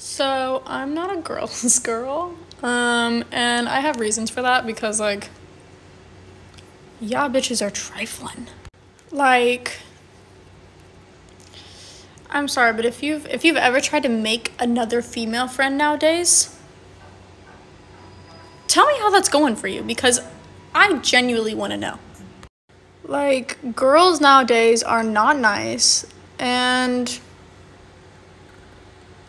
So I'm not a girl's girl, and I have reasons for that because, like, y'all bitches are trifling. Like, I'm sorry, but if you've ever tried to make another female friend nowadays, tell me how that's going for you, because I genuinely want to know. Like, girls nowadays are not nice, and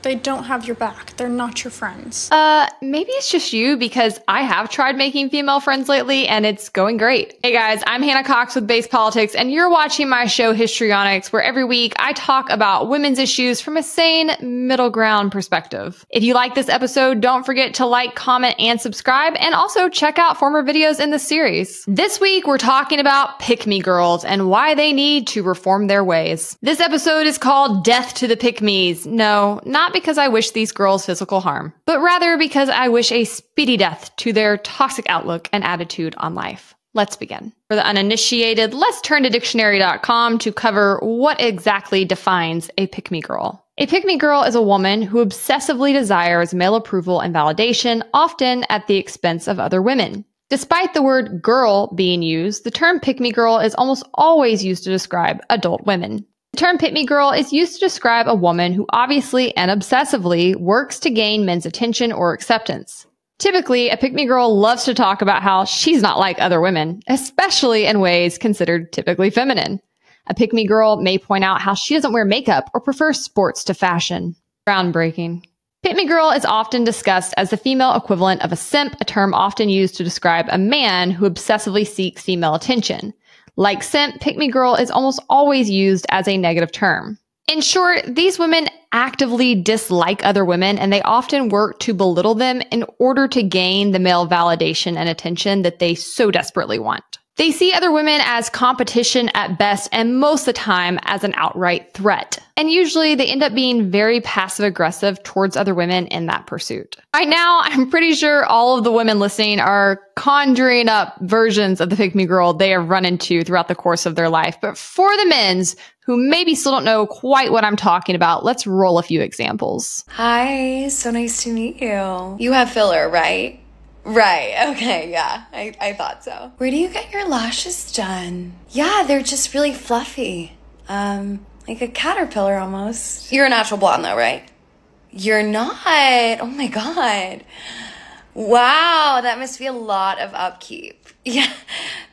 they don't have your back. They're not your friends. Maybe it's just you, because I have tried making female friends lately and it's going great. Hey guys, I'm Hannah Cox with Base Politics, and you're watching my show Histrionics, where every week I talk about women's issues from a sane middle ground perspective. If you like this episode, don't forget to like, comment, and subscribe, and also check out former videos in the series. This week, we're talking about pick-me girls and why they need to reform their ways. This episode is called Death to the Pick-me's. No, not because I wish these girls physical harm, but rather because I wish a speedy death to their toxic outlook and attitude on life. Let's begin. For the uninitiated, let's turn to dictionary.com to cover what exactly defines a pick-me girl. A pick-me girl is a woman who obsessively desires male approval and validation, often at the expense of other women. Despite the word girl being used, the term pick-me girl is almost always used to describe adult women. The term pick-me girl is used to describe a woman who obviously and obsessively works to gain men's attention or acceptance. Typically, a pick-me girl loves to talk about how she's not like other women, especially in ways considered typically feminine. A pick-me girl may point out how she doesn't wear makeup or prefers sports to fashion. Groundbreaking. Pick-me girl is often discussed as the female equivalent of a simp, a term often used to describe a man who obsessively seeks female attention. Like simp, pick-me girl is almost always used as a negative term. In short, these women actively dislike other women, and they often work to belittle them in order to gain the male validation and attention that they so desperately want. They see other women as competition at best, and most of the time as an outright threat. And usually they end up being very passive aggressive towards other women in that pursuit. Right now, I'm pretty sure all of the women listening are conjuring up versions of the pick-me girl they have run into throughout the course of their life. But for the men's who maybe still don't know quite what I'm talking about, let's roll a few examples. Hi, so nice to meet you. You have filler, right? Right, okay, yeah, I thought so. Where do you get your lashes done? Yeah, they're just really fluffy. Like a caterpillar almost. You're a natural blonde though, right? You're not, oh my God. Wow, that must be a lot of upkeep. Yeah,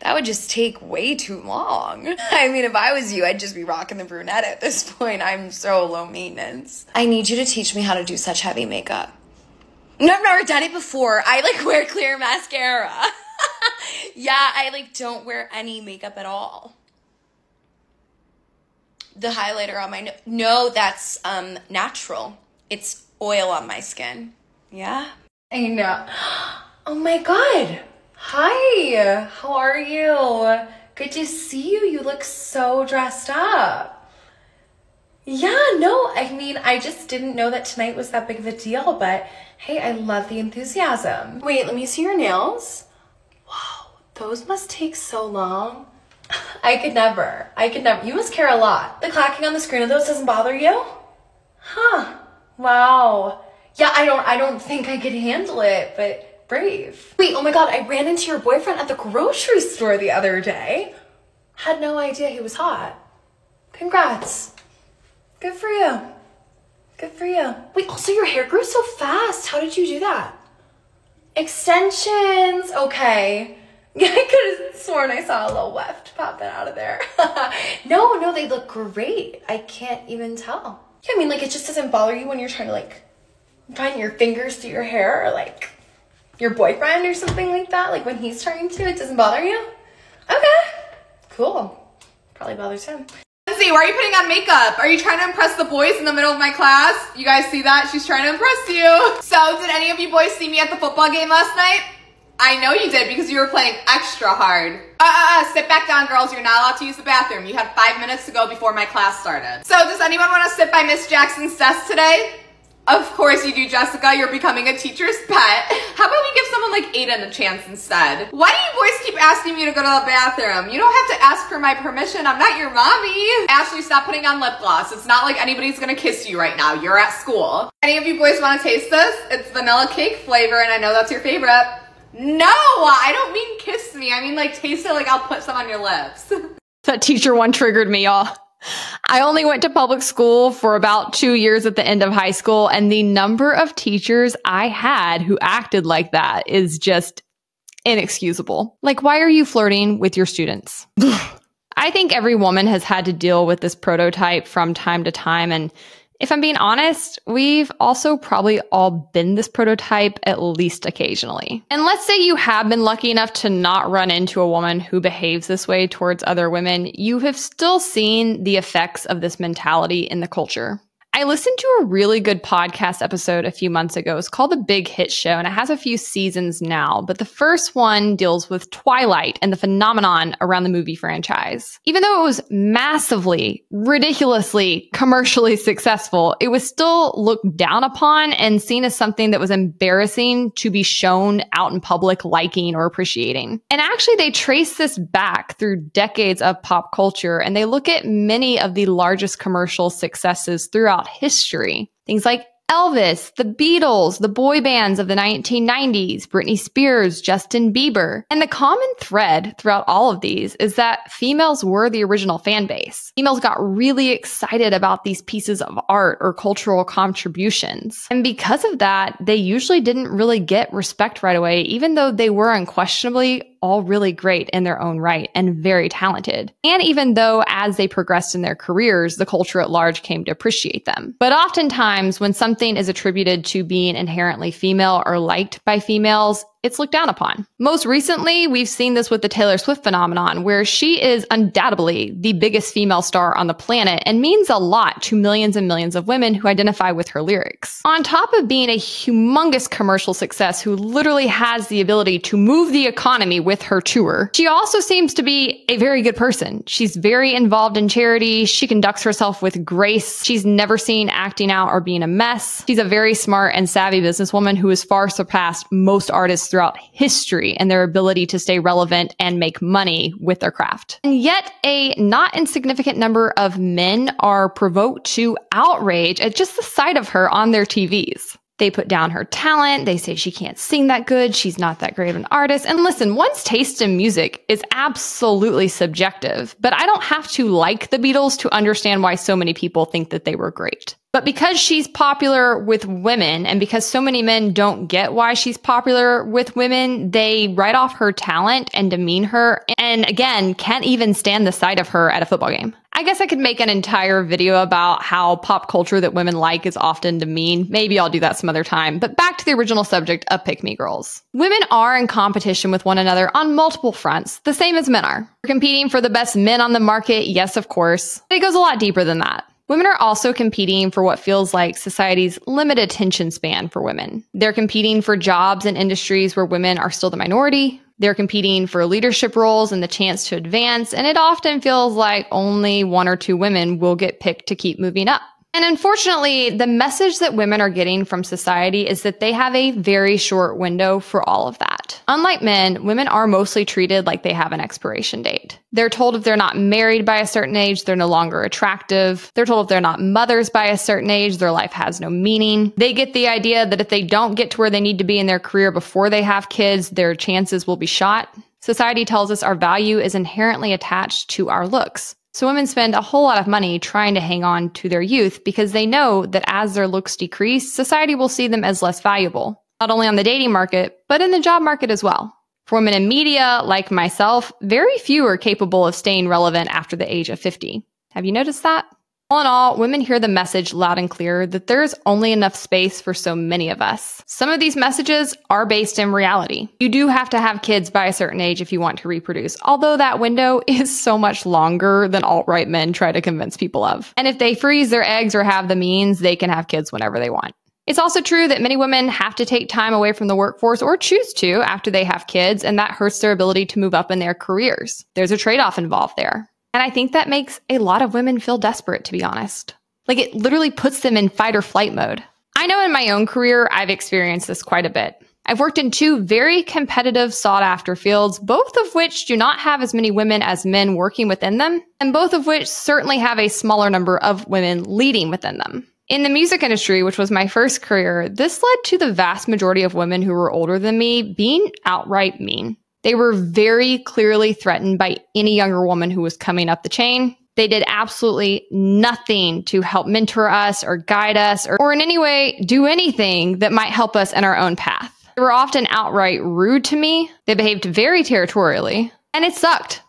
that would just take way too long. I mean, if I was you, I'd just be rocking the brunette at this point. I'm so low maintenance. I need you to teach me how to do such heavy makeup. No, I've never done it before. I like wear clear mascara. Yeah, I like don't wear any makeup at all. The highlighter on my nose. No, that's natural. It's oil on my skin. Yeah. I know. Oh my God. Hi. How are you? Good to see you. You look so dressed up. Yeah, no, I mean, I just didn't know that tonight was that big of a deal, but hey, I love the enthusiasm. Wait, let me see your nails. Wow, those must take so long. I could never. You must care a lot. The clacking on the screen of those doesn't bother you? Huh, wow. Yeah, I don't think I could handle it, but brave. Wait, oh my God, I ran into your boyfriend at the grocery store the other day. Had no idea he was hot. Congrats. Good for you. Good for you. Wait, also your hair grew so fast. How did you do that? Extensions. Okay. Yeah, I could have sworn I saw a little weft popping out of there. No, they look great. I can't even tell. Yeah, I mean, like, it just doesn't bother you when you're trying to, like, find your fingers through your hair, or, like, your boyfriend or something like that. Like, when he's trying to, it doesn't bother you? Okay. Cool. Probably bothers him. Why are you putting on makeup? Are you trying to impress the boys in the middle of my class? You guys see that? She's trying to impress you. So did any of you boys see me at the football game last night? I know you did, because you were playing extra hard. Sit back down, girls. You're not allowed to use the bathroom. You had 5 minutes to go before my class started. So does anyone want to sit by Miss Jackson's desk today? Of course you do, Jessica. You're becoming a teacher's pet. How about we give someone like Aiden a chance instead? Why do you boys keep asking me to go to the bathroom? You don't have to ask for my permission. I'm not your mommy. Ashley, stop putting on lip gloss. It's not like anybody's gonna kiss you right now. You're at school. Any of you boys wanna taste this? It's vanilla cake flavor, and I know that's your favorite. No, I don't mean kiss me. I mean like taste it, like I'll put some on your lips. That teacher one triggered me, y'all. I only went to public school for about 2 years at the end of high school, and the number of teachers I had who acted like that is just inexcusable. Like, why are you flirting with your students? I think every woman has had to deal with this prototype from time to time, and if I'm being honest, we've also probably all been this prototype at least occasionally. And let's say you have been lucky enough to not run into a woman who behaves this way towards other women, you have still seen the effects of this mentality in the culture. I listened to a really good podcast episode a few months ago. It's called The Big Hit Show, and it has a few seasons now, but the first one deals with Twilight and the phenomenon around the movie franchise. Even though it was massively, ridiculously, commercially successful, it was still looked down upon and seen as something that was embarrassing to be shown out in public liking or appreciating. And actually, they trace this back through decades of pop culture, and they look at many of the largest commercial successes throughout history. Things like Elvis, the Beatles, the boy bands of the 1990s, Britney Spears, Justin Bieber. And the common thread throughout all of these is that females were the original fan base. Females got really excited about these pieces of art or cultural contributions. And because of that, they usually didn't really get respect right away, even though they were unquestionably all really great in their own right and very talented. And even though as they progressed in their careers, the culture at large came to appreciate them. But oftentimes when something is attributed to being inherently female or liked by females, it's looked down upon. Most recently, we've seen this with the Taylor Swift phenomenon, where she is undoubtedly the biggest female star on the planet and means a lot to millions and millions of women who identify with her lyrics. On top of being a humongous commercial success who literally has the ability to move the economy with her tour, she also seems to be a very good person. She's very involved in charity. She conducts herself with grace. She's never seen acting out or being a mess. She's a very smart and savvy businesswoman who has far surpassed most artists throughout history and their ability to stay relevant and make money with their craft. And yet a not insignificant number of men are provoked to outrage at just the sight of her on their TVs. They put down her talent. They say she can't sing that good. She's not that great of an artist. And listen, one's taste in music is absolutely subjective, but I don't have to like the Beatles to understand why so many people think that they were great. But because she's popular with women, and because so many men don't get why she's popular with women, they write off her talent and demean her, and again, can't even stand the sight of her at a football game. I guess I could make an entire video about how pop culture that women like is often demeaned. Maybe I'll do that some other time. But back to the original subject of Pick Me Girls. Women are in competition with one another on multiple fronts, the same as men are. We're competing for the best men on the market, yes, of course. But it goes a lot deeper than that. Women are also competing for what feels like society's limited attention span for women. They're competing for jobs and industries where women are still the minority. They're competing for leadership roles and the chance to advance. And it often feels like only one or two women will get picked to keep moving up. And unfortunately, the message that women are getting from society is that they have a very short window for all of that. Unlike men, women are mostly treated like they have an expiration date. They're told if they're not married by a certain age, they're no longer attractive. They're told if they're not mothers by a certain age, their life has no meaning. They get the idea that if they don't get to where they need to be in their career before they have kids, their chances will be shot. Society tells us our value is inherently attached to our looks. So women spend a whole lot of money trying to hang on to their youth because they know that as their looks decrease, society will see them as less valuable, not only on the dating market, but in the job market as well. For women in media, like myself, very few are capable of staying relevant after the age of 50. Have you noticed that? All in all, women hear the message loud and clear that there's only enough space for so many of us. Some of these messages are based in reality. You do have to have kids by a certain age if you want to reproduce, although that window is so much longer than alt-right men try to convince people of. And if they freeze their eggs or have the means, they can have kids whenever they want. It's also true that many women have to take time away from the workforce or choose to after they have kids, and that hurts their ability to move up in their careers. There's a trade-off involved there. And I think that makes a lot of women feel desperate, to be honest. Like, it literally puts them in fight or flight mode. I know in my own career, I've experienced this quite a bit. I've worked in two very competitive, sought-after fields, both of which do not have as many women as men working within them, and both of which certainly have a smaller number of women leading within them. In the music industry, which was my first career, this led to the vast majority of women who were older than me being outright mean. They were very clearly threatened by any younger woman who was coming up the chain. They did absolutely nothing to help mentor us or guide us or in any way do anything that might help us in our own path. They were often outright rude to me. They behaved very territorially, and it sucked.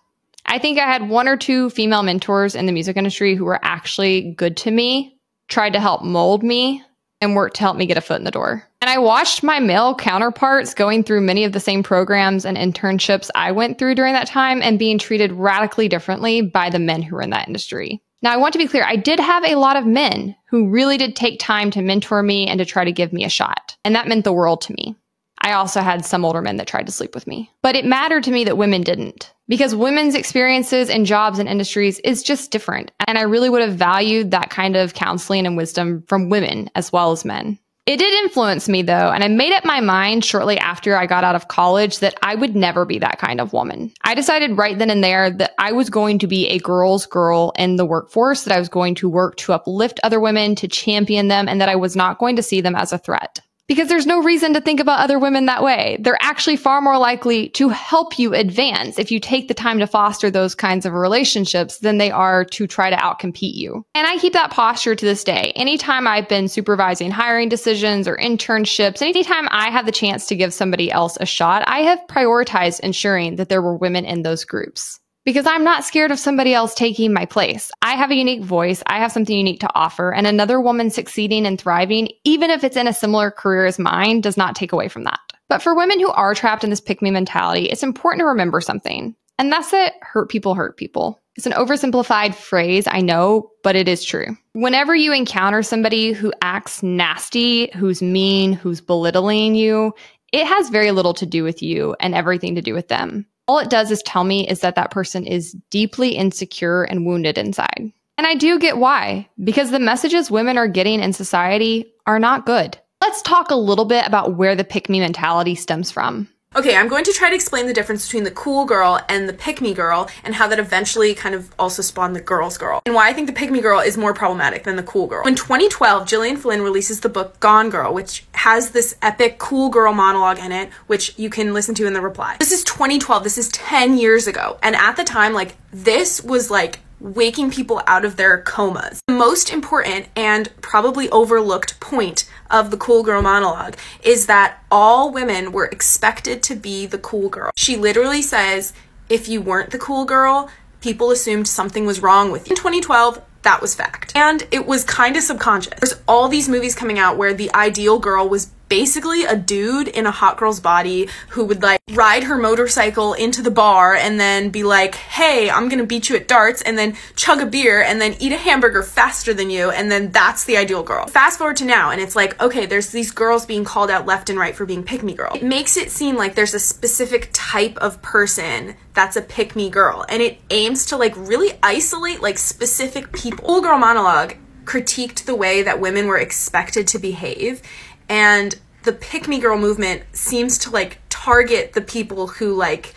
I think I had one or two female mentors in the music industry who were actually good to me, tried to help mold me, and worked to help me get a foot in the door. And I watched my male counterparts going through many of the same programs and internships I went through during that time and being treated radically differently by the men who were in that industry. Now, I want to be clear, I did have a lot of men who really did take time to mentor me and to try to give me a shot. And that meant the world to me. I also had some older men that tried to sleep with me. But it mattered to me that women didn't, because women's experiences and jobs and industries is just different. And I really would have valued that kind of counseling and wisdom from women as well as men. It did influence me, though, and I made up my mind shortly after I got out of college that I would never be that kind of woman. I decided right then and there that I was going to be a girl's girl in the workforce, that I was going to work to uplift other women, to champion them, and that I was not going to see them as a threat. Because there's no reason to think about other women that way. They're actually far more likely to help you advance if you take the time to foster those kinds of relationships than they are to try to outcompete you. And I keep that posture to this day. Anytime I've been supervising hiring decisions or internships, anytime I have the chance to give somebody else a shot, I have prioritized ensuring that there were women in those groups. Because I'm not scared of somebody else taking my place. I have a unique voice. I have something unique to offer. And another woman succeeding and thriving, even if it's in a similar career as mine, does not take away from that. But for women who are trapped in this pick-me mentality, it's important to remember something. And that's that hurt people hurt people. It's an oversimplified phrase, I know, but it is true. Whenever you encounter somebody who acts nasty, who's mean, who's belittling you, it has very little to do with you and everything to do with them. All it does is tell me is that that person is deeply insecure and wounded inside. And I do get why, because the messages women are getting in society are not good. Let's talk a little bit about where the pick-me mentality stems from. Okay, I'm going to try to explain the difference between the cool girl and the pick-me girl and how that eventually kind of also spawned the girl's girl and why I think the pick-me girl is more problematic than the cool girl. In 2012, Jillian Flynn releases the book Gone Girl, which has this epic cool girl monologue in it, which you can listen to in the reply. This is 2012. This is 10 years ago. And at the time, like, this was like waking people out of their comas. The most important and probably overlooked point of the cool girl monologue is that all women were expected to be the cool girl. She literally says, if you weren't the cool girl, people assumed something was wrong with you. In 2012, that was fact. And it was kind of subconscious. There's all these movies coming out where the ideal girl was basically a dude in a hot girl's body who would like ride her motorcycle into the bar and then be like, hey, I'm gonna beat you at darts, and then chug a beer and then eat a hamburger faster than you, and then that's the ideal girl. Fast forward to now and it's like, okay, there's these girls being called out left and right for being pick-me girl. It makes it seem like there's a specific type of person that's a pick-me girl, and it aims to like really isolate like specific people. Cool girl monologue critiqued the way that women were expected to behave, and the pick-me girl movement seems to like target the people who like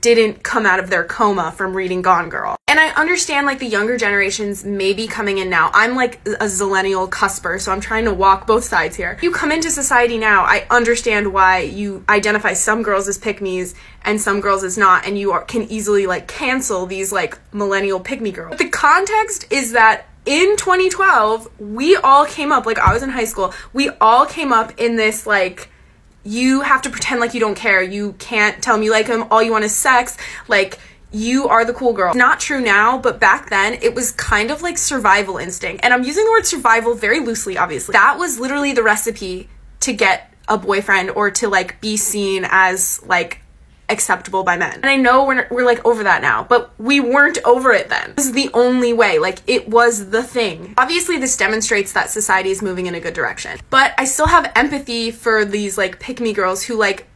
didn't come out of their coma from reading Gone Girl. And I understand like the younger generations may be coming in now. I'm like a zillennial cusper, so I'm trying to walk both sides here. You come into society now, I understand why you identify some girls as pick-me's and some girls as not, and you can easily like cancel these like millennial pick-me girls. But the context is that in 2012, we all came up, like I was in high school, we all came up in this like, you have to pretend like you don't care, you can't tell him you like him, all you want is sex, like you are the cool girl. Not true now, but back then it was kind of like survival instinct. And I'm using the word survival very loosely, obviously. That was literally the recipe to get a boyfriend or to like be seen as like acceptable by men. And I know we're like over that now, but we weren't over it then. This is the only way, like it was the thing. Obviously this demonstrates that society is moving in a good direction, but I still have empathy for these like pick-me girls who like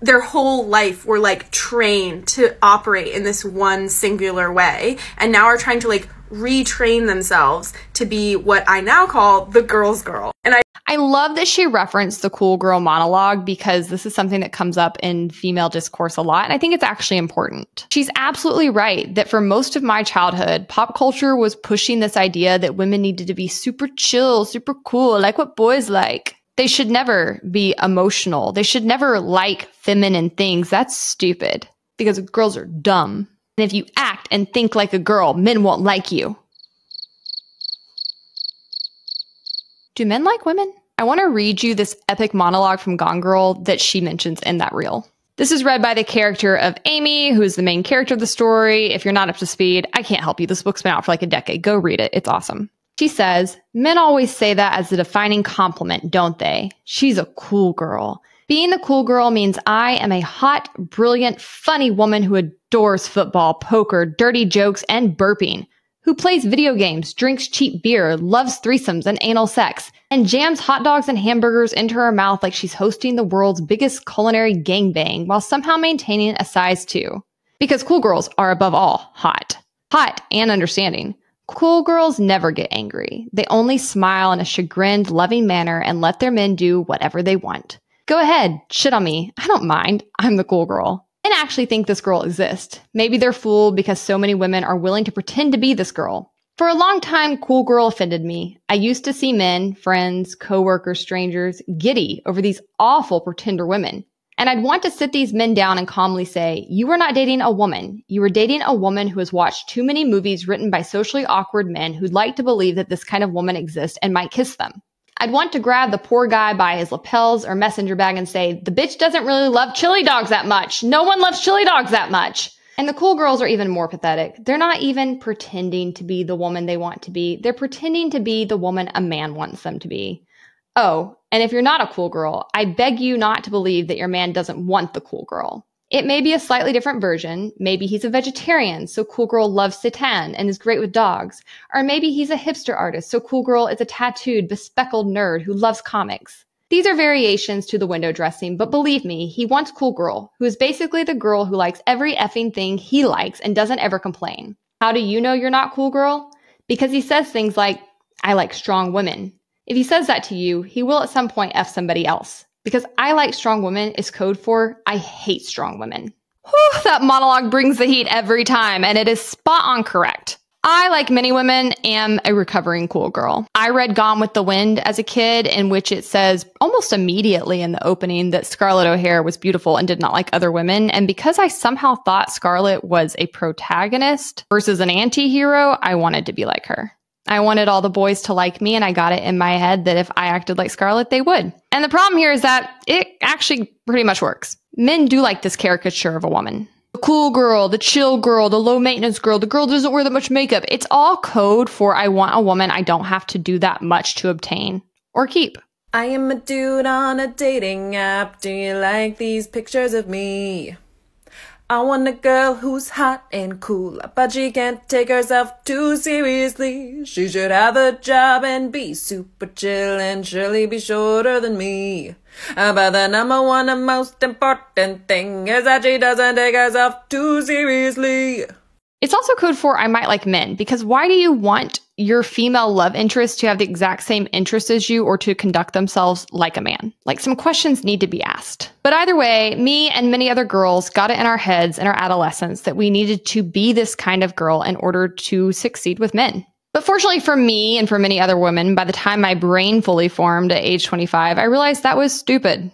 their whole life were like trained to operate in this one singular way and now are trying to like retrain themselves to be what I now call the girl's girl. And I love that she referenced the cool girl monologue, because this is something that comes up in female discourse a lot. And I think it's actually important. She's absolutely right that for most of my childhood, pop culture was pushing this idea that women needed to be super chill, super cool, like what boys like. They should never be emotional. They should never like feminine things. That's stupid, because girls are dumb. And if you act and think like a girl, men won't like you. Do men like women? I want to read you this epic monologue from Gone Girl that she mentions in that reel. This is read by the character of Amy, who is the main character of the story. If you're not up to speed, I can't help you. This book's been out for like a decade. Go read it. It's awesome. She says, "Men always say that as a defining compliment, don't they? She's a cool girl. Being the cool girl means I am a hot, brilliant, funny woman who adores football, poker, dirty jokes, and burping, who plays video games, drinks cheap beer, loves threesomes and anal sex, and jams hot dogs and hamburgers into her mouth like she's hosting the world's biggest culinary gangbang while somehow maintaining a size 2. Because cool girls are above all hot. Hot and understanding. Cool girls never get angry. They only smile in a chagrined, loving manner and let their men do whatever they want. Go ahead, shit on me. I don't mind. I'm the cool girl. And actually think this girl exists. Maybe they're fooled because so many women are willing to pretend to be this girl. For a long time, cool girl offended me. I used to see men, friends, coworkers, strangers, giddy over these awful pretender women. And I'd want to sit these men down and calmly say, you are not dating a woman. You are dating a woman who has watched too many movies written by socially awkward men who'd like to believe that this kind of woman exists and might kiss them. I'd want to grab the poor guy by his lapels or messenger bag and say, the bitch doesn't really love chili dogs that much. No one loves chili dogs that much. And the cool girls are even more pathetic. They're not even pretending to be the woman they want to be. They're pretending to be the woman a man wants them to be. Oh, and if you're not a cool girl, I beg you not to believe that your man doesn't want the cool girl. It may be a slightly different version. Maybe he's a vegetarian, so cool girl loves seitan and is great with dogs. Or maybe he's a hipster artist, so cool girl is a tattooed, bespeckled nerd who loves comics. These are variations to the window dressing, but believe me, he wants cool girl, who is basically the girl who likes every effing thing he likes and doesn't ever complain. How do you know you're not cool girl? Because he says things like, I like strong women. If he says that to you, he will at some point F somebody else. Because I like strong women is code for I hate strong women. Whew, that monologue brings the heat every time, and it is spot on correct. I, like many women, am a recovering cool girl. I read Gone with the Wind as a kid, in which it says almost immediately in the opening that Scarlett O'Hara was beautiful and did not like other women. And because I somehow thought Scarlett was a protagonist versus an anti-hero, I wanted to be like her. I wanted all the boys to like me, and I got it in my head that if I acted like Scarlett, they would. And the problem here is that it actually pretty much works. Men do like this caricature of a woman. The cool girl, the chill girl, the low maintenance girl, the girl who doesn't wear that much makeup. It's all code for I want a woman I don't have to do that much to obtain or keep. I am a dude on a dating app. Do you like these pictures of me? I want a girl who's hot and cool, but she can't take herself too seriously. She should have a job and be super chill and surely be shorter than me. But the number one and most important thing is that she doesn't take herself too seriously. It's also code for I might like men, because why do you want your female love interest to have the exact same interests as you or to conduct themselves like a man? Like, some questions need to be asked. But either way, me and many other girls got it in our heads in our adolescence that we needed to be this kind of girl in order to succeed with men. But fortunately for me and for many other women, by the time my brain fully formed at age 25, I realized that was stupid.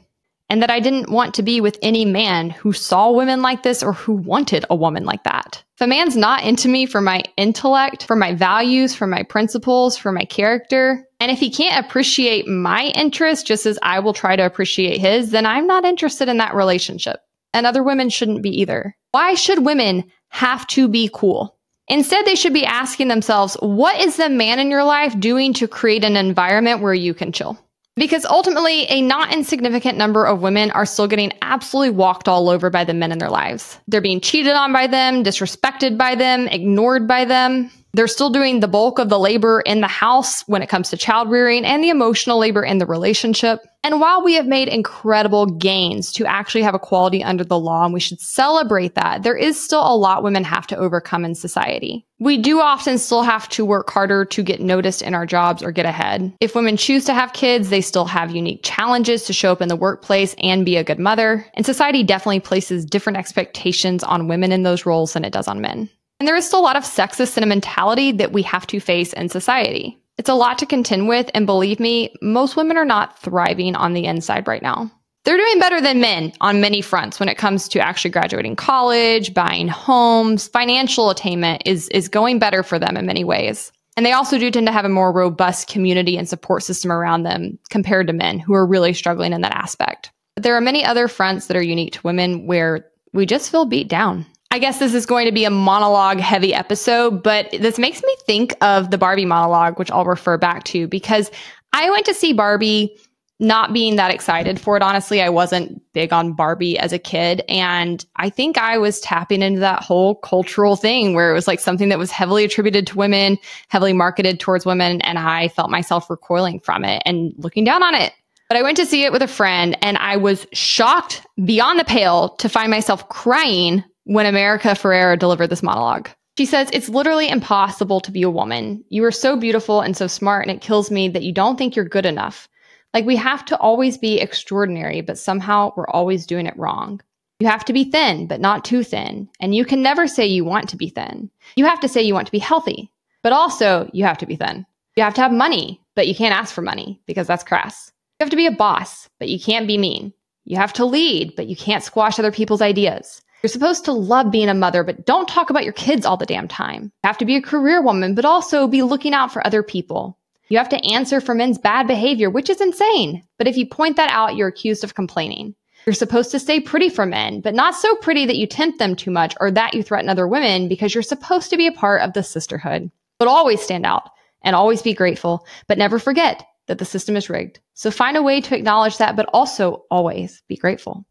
And that I didn't want to be with any man who saw women like this or who wanted a woman like that. If a man's not into me for my intellect, for my values, for my principles, for my character, and if he can't appreciate my interest just as I will try to appreciate his, then I'm not interested in that relationship. And other women shouldn't be either. Why should women have to be cool? Instead, they should be asking themselves, what is the man in your life doing to create an environment where you can chill? Because ultimately, a not insignificant number of women are still getting absolutely walked all over by the men in their lives. They're being cheated on by them, disrespected by them, ignored by them. They're still doing the bulk of the labor in the house when it comes to child rearing and the emotional labor in the relationship. And while we have made incredible gains to actually have equality under the law, and we should celebrate that, there is still a lot women have to overcome in society. We do often still have to work harder to get noticed in our jobs or get ahead. If women choose to have kids, they still have unique challenges to show up in the workplace and be a good mother. And society definitely places different expectations on women in those roles than it does on men. And there is still a lot of sexist sentimentality that we have to face in society. It's a lot to contend with, and believe me, most women are not thriving on the inside right now. They're doing better than men on many fronts when it comes to actually graduating college, buying homes. Financial attainment is going better for them in many ways. And they also do tend to have a more robust community and support system around them compared to men who are really struggling in that aspect. But there are many other fronts that are unique to women where we just feel beat down. I guess this is going to be a monologue-heavy episode, but this makes me think of the Barbie monologue, which I'll refer back to, because I went to see Barbie not being that excited for it. Honestly, I wasn't big on Barbie as a kid, and I think I was tapping into that whole cultural thing where it was like something that was heavily attributed to women, heavily marketed towards women, and I felt myself recoiling from it and looking down on it. But I went to see it with a friend, and I was shocked beyond the pale to find myself crying when America Ferrera delivered this monologue. She says, "It's literally impossible to be a woman. You are so beautiful and so smart, and it kills me that you don't think you're good enough. Like, we have to always be extraordinary, but somehow we're always doing it wrong. You have to be thin, but not too thin. And you can never say you want to be thin. You have to say you want to be healthy, but also you have to be thin. You have to have money, but you can't ask for money because that's crass. You have to be a boss, but you can't be mean. You have to lead, but you can't squash other people's ideas. You're supposed to love being a mother, but don't talk about your kids all the damn time. You have to be a career woman, but also be looking out for other people. You have to answer for men's bad behavior, which is insane. But if you point that out, you're accused of complaining. You're supposed to stay pretty for men, but not so pretty that you tempt them too much or that you threaten other women, because you're supposed to be a part of the sisterhood. But always stand out and always be grateful, but never forget that the system is rigged. So find a way to acknowledge that, but also always be grateful.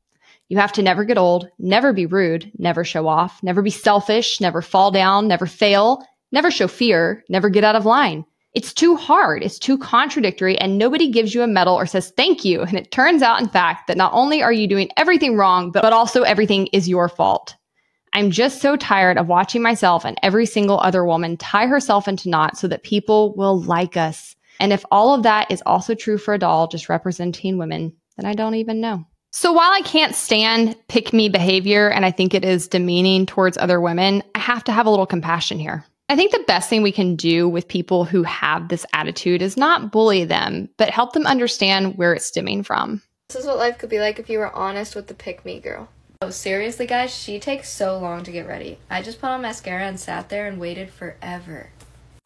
You have to never get old, never be rude, never show off, never be selfish, never fall down, never fail, never show fear, never get out of line. It's too hard, it's too contradictory, and nobody gives you a medal or says thank you. And it turns out, in fact, that not only are you doing everything wrong, but also everything is your fault. I'm just so tired of watching myself and every single other woman tie herself into knots so that people will like us. And if all of that is also true for a doll just representing women, then I don't even know." So while I can't stand pick-me behavior, and I think it is demeaning towards other women, I have to have a little compassion here. I think the best thing we can do with people who have this attitude is not bully them, but help them understand where it's stemming from. This is what life could be like if you were honest with the pick-me girl. Oh, seriously, guys, she takes so long to get ready. I just put on mascara and sat there and waited forever.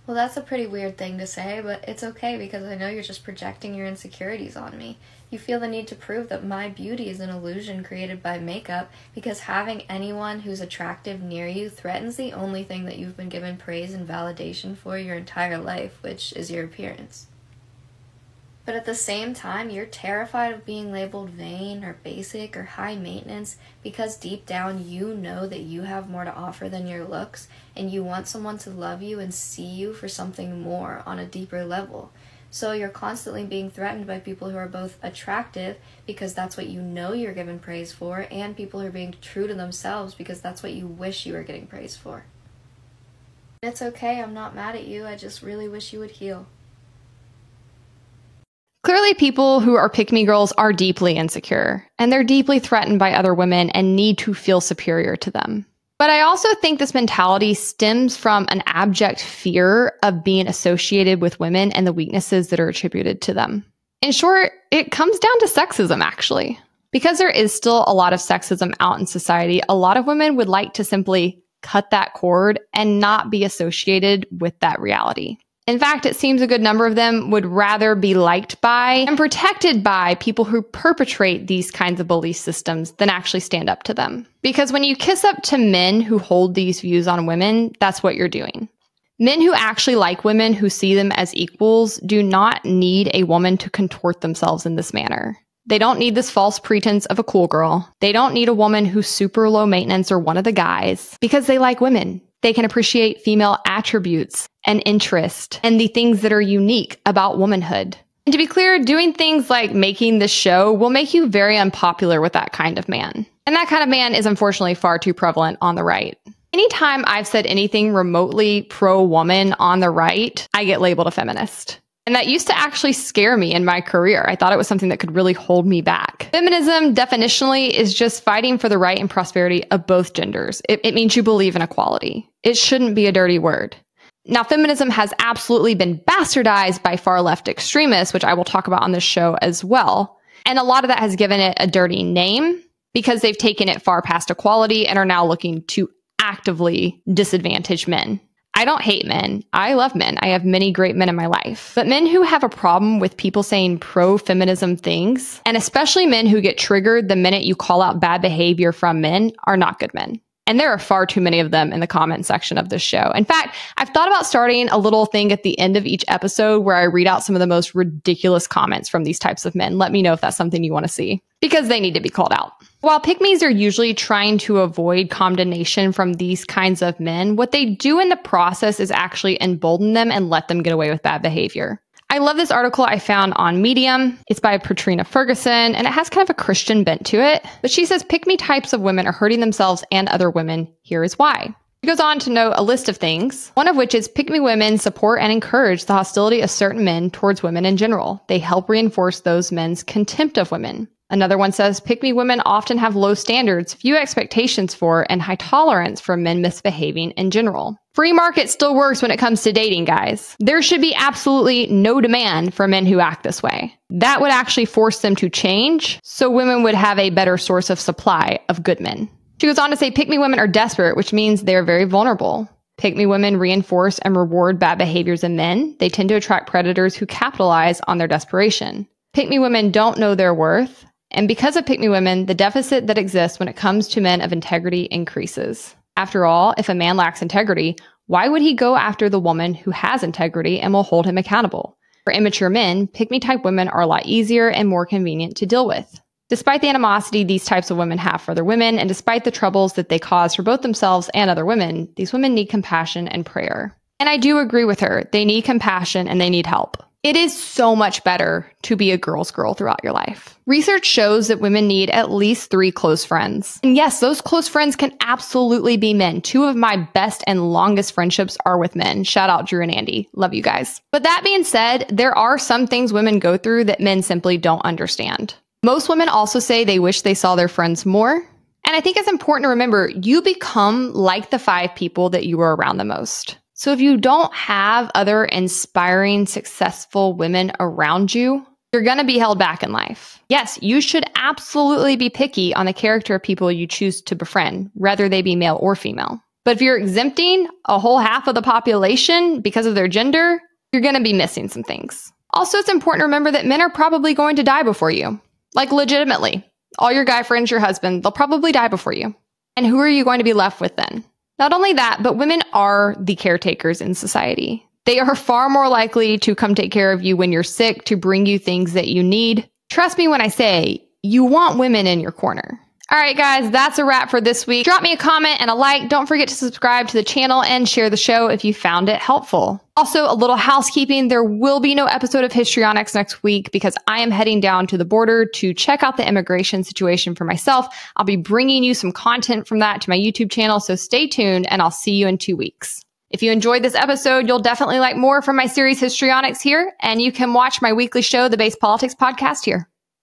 Well, that's a pretty weird thing to say, but it's okay because I know you're just projecting your insecurities on me. You feel the need to prove that my beauty is an illusion created by makeup because having anyone who's attractive near you threatens the only thing that you've been given praise and validation for your entire life, which is your appearance. But at the same time, you're terrified of being labeled vain or basic or high maintenance because deep down you know that you have more to offer than your looks, and you want someone to love you and see you for something more on a deeper level. So you're constantly being threatened by people who are both attractive because that's what you know you're given praise for, and people who are being true to themselves because that's what you wish you were getting praise for. It's okay, I'm not mad at you, I just really wish you would heal. Clearly, people who are pick-me girls are deeply insecure, and they're deeply threatened by other women and need to feel superior to them. But I also think this mentality stems from an abject fear of being associated with women and the weaknesses that are attributed to them. In short, it comes down to sexism, actually. Because there is still a lot of sexism out in society, a lot of women would like to simply cut that cord and not be associated with that reality. In fact, it seems a good number of them would rather be liked by and protected by people who perpetrate these kinds of belief systems than actually stand up to them. Because when you kiss up to men who hold these views on women, that's what you're doing. Men who actually like women, who see them as equals, do not need a woman to contort themselves in this manner. They don't need this false pretense of a cool girl. They don't need a woman who's super low maintenance or one of the guys, because they like women. They can appreciate female attributes and interest and the things that are unique about womanhood. And to be clear, doing things like making this show will make you very unpopular with that kind of man. And that kind of man is unfortunately far too prevalent on the right. Anytime I've said anything remotely pro-woman on the right, I get labeled a feminist. And that used to actually scare me in my career. I thought it was something that could really hold me back. Feminism, definitionally, is just fighting for the right and prosperity of both genders. It means you believe in equality. It shouldn't be a dirty word. Now, feminism has absolutely been bastardized by far-left extremists, which I will talk about on this show as well. And a lot of that has given it a dirty name because they've taken it far past equality and are now looking to actively disadvantage men. I don't hate men. I love men. I have many great men in my life. But men who have a problem with people saying pro-feminism things, and especially men who get triggered the minute you call out bad behavior from men, are not good men. And there are far too many of them in the comment section of this show. In fact, I've thought about starting a little thing at the end of each episode where I read out some of the most ridiculous comments from these types of men. Let me know if that's something you want to see, because they need to be called out. While pick-me's are usually trying to avoid condemnation from these kinds of men, what they do in the process is actually embolden them and let them get away with bad behavior. I love this article I found on Medium. It's by Petrina Ferguson, and it has kind of a Christian bent to it. But she says, pick-me types of women are hurting themselves and other women. Here is why. She goes on to note a list of things, one of which is pick-me women support and encourage the hostility of certain men towards women in general. They help reinforce those men's contempt of women. Another one says, pick-me women often have low standards, few expectations for, and high tolerance for men misbehaving in general. Free market still works when it comes to dating, guys. There should be absolutely no demand for men who act this way. That would actually force them to change, so women would have a better source of supply of good men. She goes on to say, pick-me women are desperate, which means they're very vulnerable. Pick-me women reinforce and reward bad behaviors in men. They tend to attract predators who capitalize on their desperation. Pick-me women don't know their worth, and because of pick-me women, the deficit that exists when it comes to men of integrity increases. After all, if a man lacks integrity, why would he go after the woman who has integrity and will hold him accountable? For immature men, pick-me type women are a lot easier and more convenient to deal with. Despite the animosity these types of women have for other women, and despite the troubles that they cause for both themselves and other women, these women need compassion and prayer. And I do agree with her. They need compassion and they need help. It is so much better to be a girl's girl throughout your life. Research shows that women need at least 3 close friends. And yes, those close friends can absolutely be men. 2 of my best and longest friendships are with men. Shout out Drew and Andy. Love you guys. But that being said, there are some things women go through that men simply don't understand. Most women also say they wish they saw their friends more. And I think it's important to remember, you become like the 5 people that you were around the most. So if you don't have other inspiring, successful women around you, you're going to be held back in life. Yes, you should absolutely be picky on the character of people you choose to befriend, whether they be male or female. But if you're exempting a whole half of the population because of their gender, you're going to be missing some things. Also, it's important to remember that men are probably going to die before you. Like legitimately. All your guy friends, your husband, they'll probably die before you. And who are you going to be left with then? Not only that, but women are the caretakers in society. They are far more likely to come take care of you when you're sick, to bring you things that you need. Trust me when I say, you want women in your corner. All right, guys, that's a wrap for this week. Drop me a comment and a like. Don't forget to subscribe to the channel and share the show if you found it helpful. Also, a little housekeeping. There will be no episode of Histrionics next week because I am heading down to the border to check out the immigration situation for myself. I'll be bringing you some content from that to my YouTube channel, so stay tuned and I'll see you in 2 weeks. If you enjoyed this episode, you'll definitely like more from my series Histrionics here, and you can watch my weekly show, the Base Politics Podcast, here.